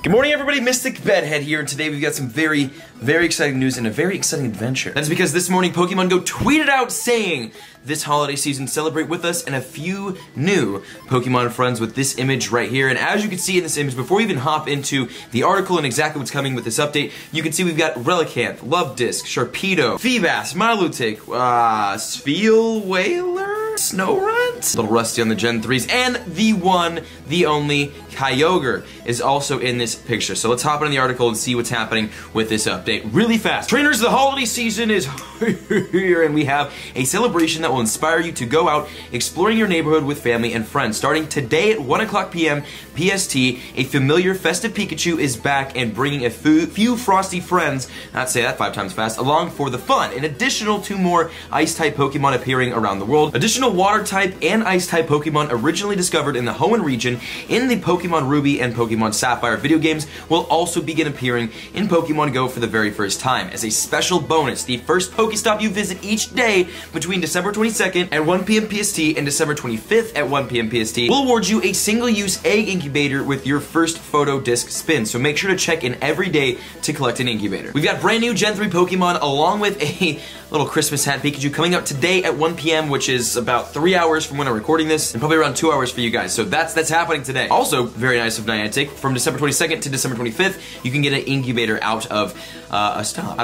Good morning everybody, MysticBedhead here, and today we've got some very exciting news and a very exciting adventure. That's because this morning Pokemon Go tweeted out saying, "This holiday season celebrate with us and a few new Pokemon friends," with this image right here. And as you can see in this image, before we even hop into the article and exactly what's coming with this update, you can see we've got Relicanth, Love Disc, Sharpedo, Feebas, Malutic, Spheal, Wailer, Snorunt? A little rusty on the Gen 3s, and the one, the only, Kyogre is also in this picture. So let's hop into the article and see what's happening with this update really fast. Trainers, the holiday season is here, and we have a celebration that will inspire you to go out exploring your neighborhood with family and friends. Starting today at 1:00 p.m. PST, a familiar festive Pikachu is back and bringing a few frosty friends, not say that 5 times fast, along for the fun. An additional 2 more Ice-type Pokemon appearing around the world. Additional Water-type and Ice-type Pokemon originally discovered in the Hoenn region in the Pokemon Ruby and Pokemon Sapphire video games will also begin appearing in Pokemon Go for the very first time. As a special bonus, the first Pokestop you visit each day between December 22nd at 1 p.m. PST and December 25th at 1 p.m. PST will award you a single-use egg incubator with your first photo disc spin, so make sure to check in every day to collect an incubator. We've got brand new Gen 3 Pokemon along with a little Christmas hat Pikachu coming out today at 1 p.m., which is about 3 hours from when I'm recording this, and probably around 2 hours for you guys, so that's happening today. Also, very nice of Niantic, from December 22nd to December 25th, you can get an incubator out of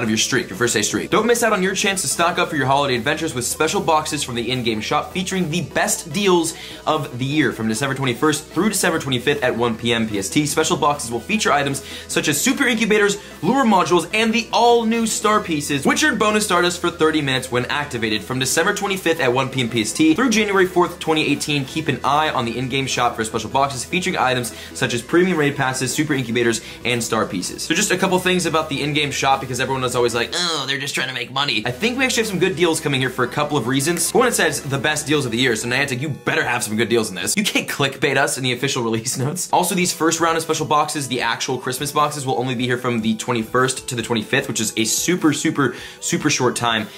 your streak, your first day streak. Don't miss out on your chance to stock up for your holiday adventures with special boxes from the in-game shop featuring the best deals of the year from December 21st through December 25th at 1 p.m. PST. Special boxes will feature items such as super incubators, lure modules, and the all-new star pieces, which earn bonus Stardust for 30 minutes when activated from December 25th at 1 p.m. PST through January 4th, 2018. Keep an eye on the in-game shop for special boxes featuring items such as premium raid passes, super incubators, and star pieces. So just a couple things about the in-game shop, because everyone was always like, oh, they're just trying to make money. I think we actually have some good deals coming here for a couple of reasons. One, it says the best deals of the year, so Niantic, you better have some good deals in this. You can't clickbait us in the official release notes. Also, these first round of special boxes, the actual Christmas boxes, will only be here from the 21st to the 25th, which is a super short time,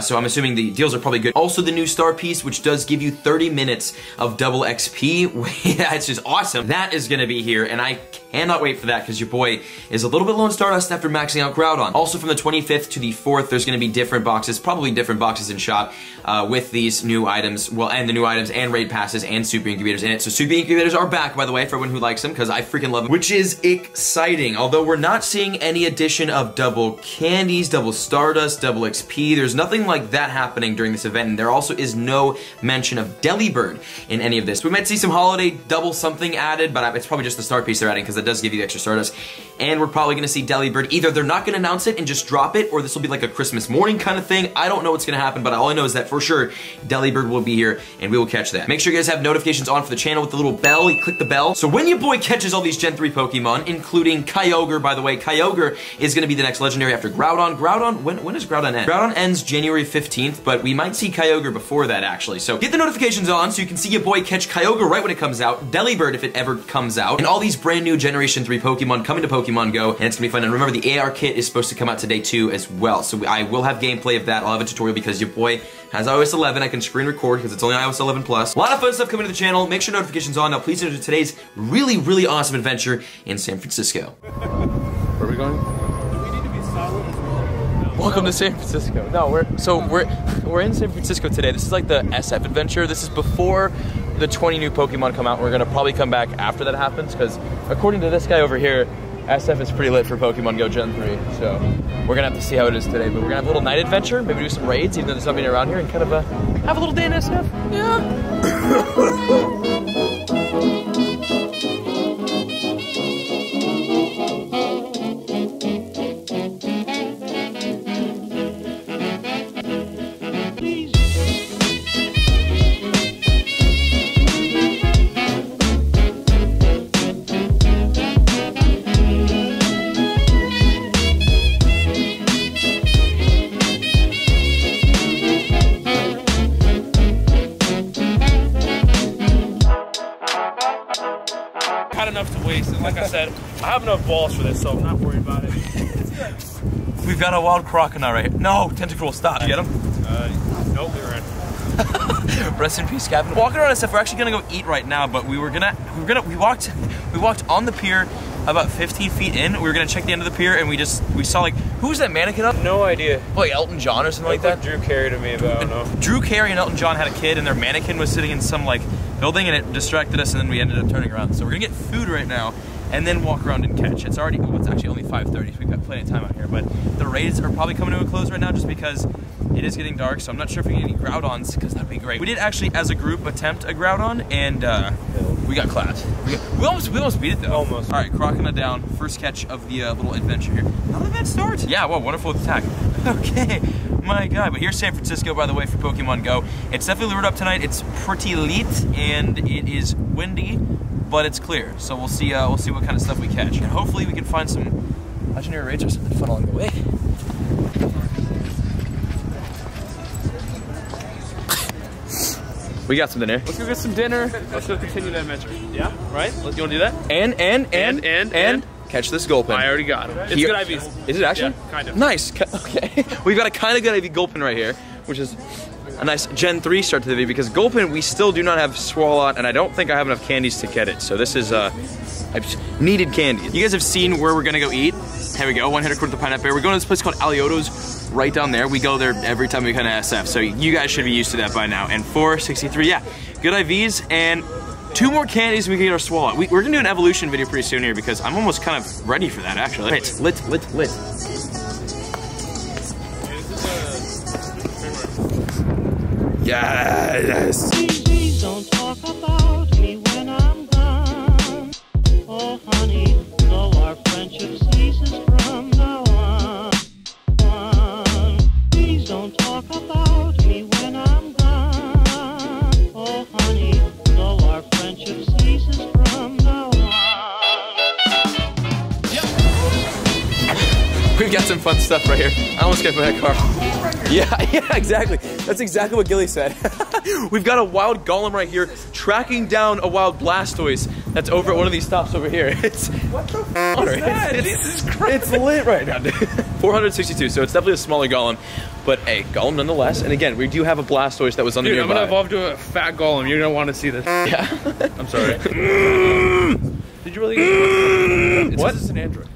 so I'm assuming the deals are probably good. Also, the new star piece, which does give you 30 minutes of double XP, that's just awesome. That is gonna be here, and I cannot wait for that, because your boy is a little bit low on Stardust after maxing out Groudon. Also, from the 25th to the 4th, there's gonna be different boxes, probably different boxes in shop, with these new items, and raid passes and super incubators in it. So super incubators are back, by the way, for everyone who likes them, because I freaking love them, which is exciting. Although we're not seeing any addition of double candies, double Stardust, double XP, there's nothing like that happening during this event, and there also is no mention of Delibird in any of this. We might see some holiday double something added, but it's probably just the star piece they're adding, because that does give you the extra Stardust. And we're probably gonna see Delibird. Either they're not gonna announce it and just drop it, or this will be like a Christmas morning kind of thing. I don't know what's gonna happen, but all I know is that for sure, Delibird will be here, and we will catch that. Make sure you guys have notifications on for the channel with the little bell. You click the bell, so when your boy catches all these Gen 3 Pokemon, including Kyogre, by the way, Kyogre is gonna be the next legendary after Groudon. Groudon, when does Groudon end? Groudon ends January 15th, but we might see Kyogre before that, actually. So get the notifications on so you can see your boy catch Kyogre right when it comes out, Delibird if it ever comes out, and all these brand new Generation 3 Pokemon coming to Pokemon Go, and it's gonna be fun. And remember, the AR kit is supposed to come out today too as well, so I will have gameplay of that. I'll have a tutorial because your boy has iOS 11. I can screen record because it's only iOS 11 plus. A lot of fun stuff coming to the channel. Make sure notifications on. Now please enjoy today's really awesome adventure in San Francisco. Where are we going? Do we need to be solid as well? No. Welcome to San Francisco. No, we're in San Francisco today. This is like the SF adventure. This is before the 20 new Pokemon come out. We're gonna probably come back after that happens, because according to this guy over here, SF is pretty lit for Pokemon Go Gen 3, so we're gonna have to see how it is today, but we're gonna have a little night adventure, maybe do some raids, even though there's nobody around here, and kind of have a little day in SF. Yeah. I have enough balls for this, so I'm not worried about it. It's good. We've got a wild crocodile right here. No, tentacruel, stop. You get him? Nope, we were in. Rest in peace, Captain. Walking around SF, we're actually gonna go eat right now, but we walked on the pier about 15 feet in. We were gonna check the end of the pier, and we saw like, who was that mannequin up? No idea. Like Elton John or something like that? Drew Carey to me, but I don't know. Drew Carey and Elton John had a kid, and their mannequin was sitting in some like building, and it distracted us, and then we ended up turning around. So we're gonna get food right now, and then walk around and catch. It's already, well, it's actually only 5:30, so we've got plenty of time out here, but the raids are probably coming to a close right now just because it is getting dark, so I'm not sure if we get any Groudons, because that'd be great. We did actually, as a group, attempt a Groudon, and we got clapped. We almost beat it, though. Almost. All right, Croconaw down. First catch of the little adventure here. How did that start? Yeah, well, wonderful attack. Okay, my God. But here's San Francisco, by the way, for Pokemon Go. It's definitely lured up tonight. It's pretty late, and it is windy, but it's clear. So we'll see what kind of stuff we catch. And hopefully we can find some legendary raids or something fun along the way. We got some dinner. Let's go get some dinner. Let's go continue the adventure. Yeah? Right? You want to do that? And catch this Gulpin. I already got him. It's good IVs. Is it actually? Yeah, kind of. Nice. Okay. We've got a kind of good IV Gulpin right here, which is a nice Gen 3 start to the V, because Gulpin, we still do not have Swalot, and I don't think I have enough candies to get it. So this is, I've needed candy. You guys have seen where we're going to go eat. Here we go. One hit record with the pineapple. We're going to this place called Alioto's right down there. We go there every time we kind of SF. So you guys should be used to that by now. And 463, yeah. Good IVs and 2 more candies and we can get our Swalot. We're going to do an evolution video pretty soon here because I'm almost kind of ready for that actually. It's lit. Yes. Please don't talk about me when I'm gone. Oh honey, though our friendship ceases from now on. Please don't talk about me when I'm gone. Oh honey, though our friendship ceases from now on. We've got some fun stuff right here. I almost got by that car. Yeah, exactly. That's exactly what Gilly said. We've got a wild Golem right here tracking down a wild Blastoise that's over at one of these stops over here. It's what the f is that? It's lit right now, dude. 462, so it's definitely a smaller Golem, but a Golem nonetheless. And again, we do have a Blastoise that was on the nearby. Dude, I'm gonna evolve to a fat Golem. You're gonna want to see this. Yeah. I'm sorry. Did you really get it? What? It's an android.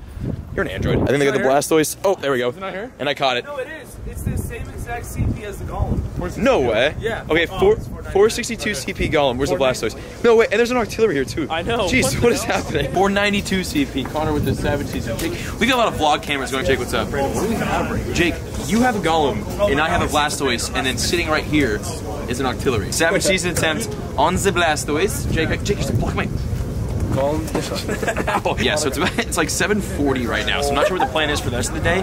You're an android. I think they got the Blastoise. Oh, there we go. Is it not here? And I caught it. No, it is. It's the same exact CP as the Golem. No way. Yeah. Okay, 462 CP Golem. Where's the Blastoise? No way. And there's an artillery here too. I know. Jeez, what is happening? 492 CP. Connor with the savage season. Jake, we got a lot of vlog cameras going. Jake, what's up? What do we have? Jake, you have a Golem, and I have a Blastoise, and then sitting right here is an artillery. Savage season attempt on the Blastoise. Jake, just block my. Oh, yeah, so it's like 7:40 right now, so I'm not sure what the plan is for the rest of the day,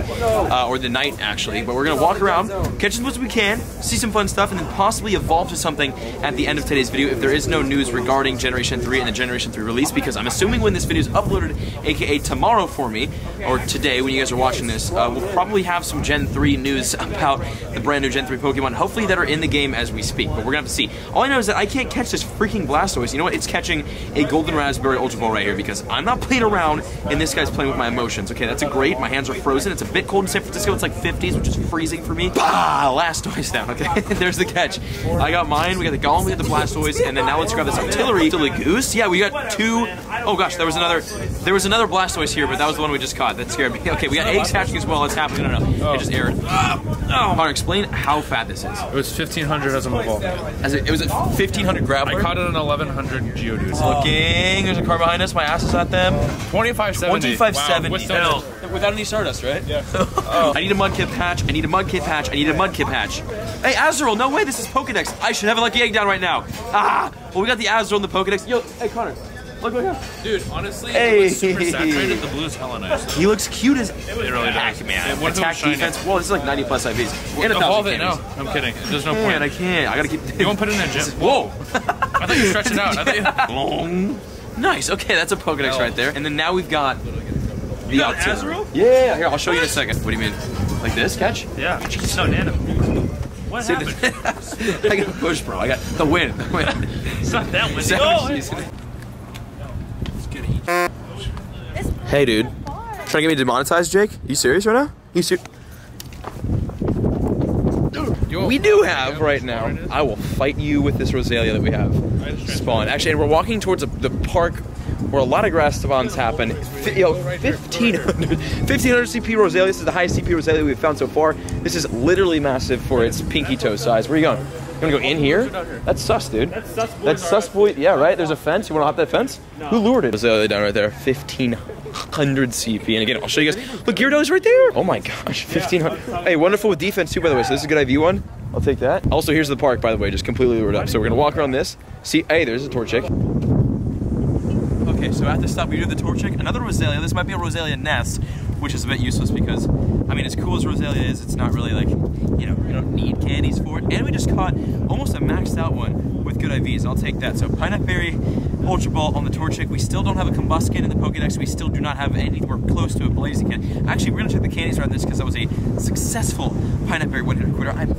or the night actually, but we're gonna walk around, catch as much as we can, see some fun stuff, and then possibly evolve to something at the end of today's video if there is no news regarding Generation 3 and the Generation 3 release, because I'm assuming when this video is uploaded, aka tomorrow for me, or today when you guys are watching this, we'll probably have some Gen 3 news about the brand new Gen 3 Pokemon, hopefully that are in the game as we speak, but we're gonna have to see. All I know is that I can't catch this freaking Blastoise. You know what, it's catching a Golden Raspberry Ultra Ball right here because I'm not playing around and this guy's playing with my emotions. Okay, that's a great. My hands are frozen. It's a bit cold in San Francisco. It's like 50s, which is freezing for me. Bah! Blastoise down. Okay, there's the catch. I got mine. We got the Golem. We got the Blastoise, and then now let's grab this artillery. Goose. Yeah, we got 2. Oh gosh, there was another Blastoise here, but that was the one we just caught. That scared me. Okay, we got eggs hatching as well. It's happening. No. It just aired. Connor, explain how fat this is. It was 1500 as a mobile. It was a 1500 Graveler. I caught it on 1100 Geodude. Looking. There's a car behind us. My ass is at them. 2570. 2570. Wow. Without any Stardust, right? Yeah. Oh. I need a Mudkip patch. I need a Mudkip patch. I need a Mudkip patch. Hey, Azuril, no way. This is Pokedex. I should have a lucky egg down right now. Ah. Well, we got the Azuril in the Pokedex. Yo, hey, Connor. Look what we have. Dude, honestly, hey. It was super saturated. The blue's hella nice. He looks cute as heck, man. Attack, defense. Whoa, this is like 90 plus IVs. And evolve it. No, I'm kidding. There's no point. Man, I can't. I gotta keep. You won't put it in a gym. Whoa. I thought you stretched it out. I thought you. Nice, okay, that's a Pokedex right there. And then now we've got the Azuril? Yeah, here, I'll show you in a second. What do you mean? Like this catch? Yeah. Jeez. No, Nano. What happened? I got pushed, bro. I got the win. It's not that win. Hey, dude. Trying to get me demonetized, Jake? Are you serious right now? You serious? We do have right now. I will fight you with this Roselia that we have. Spawn. Actually, and we're walking towards the park where a lot of grass spawns happen. Yo, 1,500 CP Roselia. This is the highest CP Roselia we've found so far. This is literally massive for its pinky toe size. Where are you going? You wanna go in here? That's sus, dude. That's sus boy. Yeah, right? There's a fence. You wanna hop that fence? No. Who lured it? Roselia down right there. 1,500 CP. And again, I'll show you guys. Look, Geodude's right there. Oh my gosh, 1,500. Hey, wonderful with defense too, by the way. So this is a good IV one. I'll take that. Also, here's the park, by the way, just completely lured up. So we're gonna walk around this. See, hey, there's a Torchic. Okay, so at this stop we do the Torchic, another Roselia. This might be a Roselia nest, which is a bit useless because, I mean, as cool as Roselia is, it's not really like, you know, you don't need candies for it. And we just caught almost a maxed out one with good IVs. I'll take that. So Pineapple Berry, Ultra Ball on the Torchic. We still don't have a Combusken in the Pokedex. We still do not have anywhere close to a Blaziken. Actually, we're gonna check the candies around this because that was a successful Pineapple Berry one-hitter quitter. I'm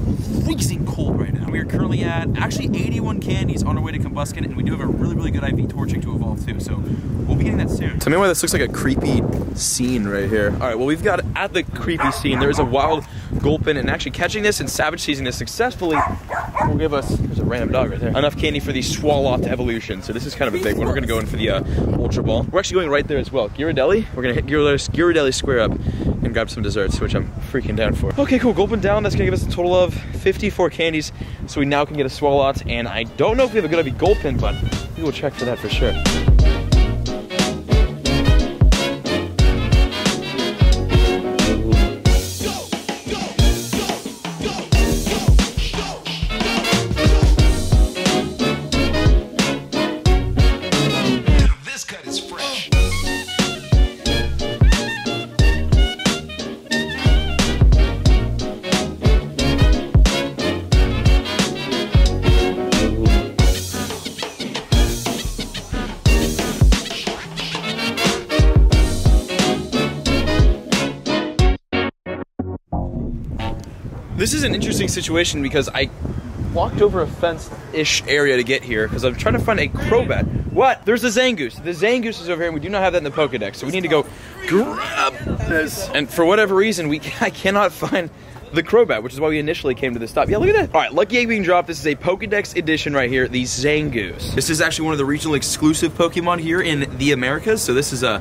freezing cold right now. We are currently at actually 81 candies on our way to Combusken, and we do have a really, really good IV Torchic to evolve too. So we'll be getting that soon. Tell me why this looks like a creepy scene right here. All right, well, we've got at the creepy scene, there is a wild Gulpin, and actually catching this and savage seizing this successfully will give us, there's a random dog right there, enough candy for the Swalot evolution. So this is kind of a big one. We're gonna go in for the Ultra Ball. We're actually going right there as well. Ghirardelli, we're gonna hit Ghirardelli square up and grab some desserts, which I'm freaking down for. Okay, cool, Gulpin down. That's gonna give us a total of 54 candies. So we now can get a Swalot, and I don't know if we have a good IV Gulpin, but we will check for that for sure. This is an interesting situation because I walked over a fenced-ish area to get here because I'm trying to find a Crobat. What? There's a Zangoose. The Zangoose is over here, and we do not have that in the Pokedex, so we need to go grab this. And for whatever reason, I cannot find the Crobat, which is why we initially came to this stop. Yeah, look at that. All right, lucky egg being dropped. This is a Pokedex edition right here, the Zangoose. This is actually one of the regional exclusive Pokemon here in the Americas, so this is a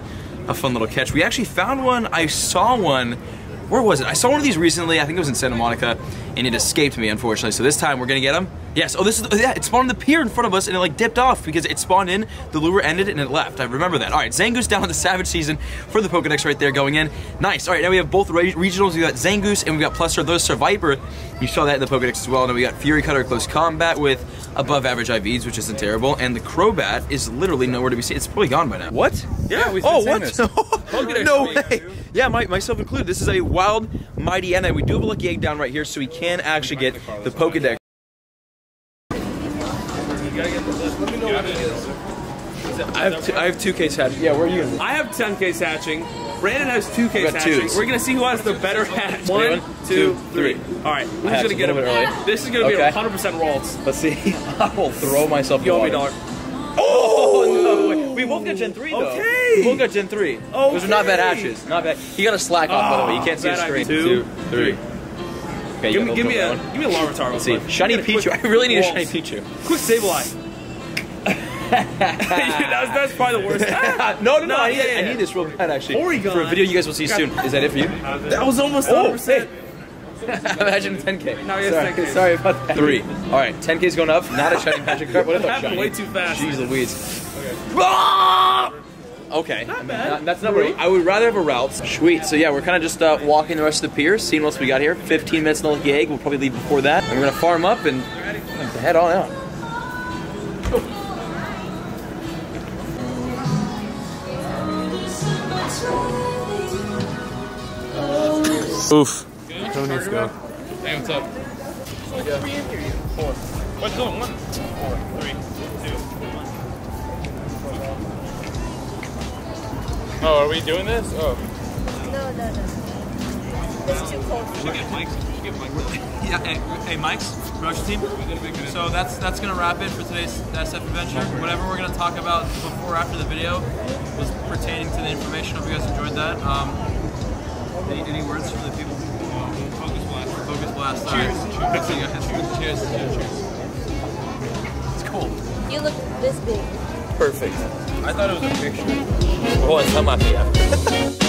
fun little catch. We actually found one. I saw one. Where was it? I saw one of these recently. I think it was in Santa Monica, and it escaped me, unfortunately. So this time we're gonna get him. Yes. Oh, this is. Yeah, it spawned on the pier in front of us, and it like dipped off because it spawned in. The lure ended, and it left. I remember that. All right, Zangoose down in the Savage Season for the Pokedex right there going in. Nice. All right, now we have both regionals. We got Zangoose, and we got Plesser, those Survivor. You saw that in the Pokedex as well. Now we got Fury Cutter close combat with above average IVs, which isn't terrible. And the Crobat is literally nowhere to be seen. It's probably gone by now. What? Yeah. We've been saying this. No way. Yeah, myself included. This is a wild, mighty Enna. We do have a lucky egg down right here, so we can actually get the Pokedex. I have 2Ks hatching. Yeah, where are you? I have 10Ks hatching. Brandon has 2Ks hatching. Twos. We're going to see who has the better hatch. One, two, three. All right, who's going to get him early? This is going to be 100% Ralts. Let's see. I will throw myself in the water. Oh, no way. We both got Gen 3, though. Okay. We both got Gen 3. Okay. Those are not bad hatches. Not bad. He got a slack off, by the way. You can't see his screen. Two, three. Okay, give me a Larvitar. Let's see. Shiny Pichu. I really need a Shiny Pichu. Quick Sableye. that's probably the worst. No, I need this real bad, actually. Oregon. For a video you guys will see soon. Is that it for you? That was almost 100%. Imagine a 10K. No, yes, sorry about that. 3. Alright, 10K's going up. Not a Shiny Patrick card. What if I shiny? Way too fast. Jeez Louise. Okay. Okay. Not bad. That's not right. I would rather have a route. Sweet. So yeah, we're kind of just walking the rest of the pier, seeing what else we got here. 15 minutes in the lucky egg. We'll probably leave before that. And we're going to farm up and head on out. Oof. Who needs to go? Hey, what's up? There's 3 in here. 4. What's going on? 1, 4, 3, 2, 1. Oh, are we doing this? Oh. No. It's too cold. Should we get Mike's? Yeah, hey Mike's, promotion team. So that's gonna wrap it for today's SF adventure. Whatever we're gonna talk about before or after the video was pertaining to the information. Hope you guys enjoyed that. Any words for the people? Focus blast. Cheers. Cheers. It's cold. You look this big. Perfect. I thought it was a picture. Oh, it's not my PF.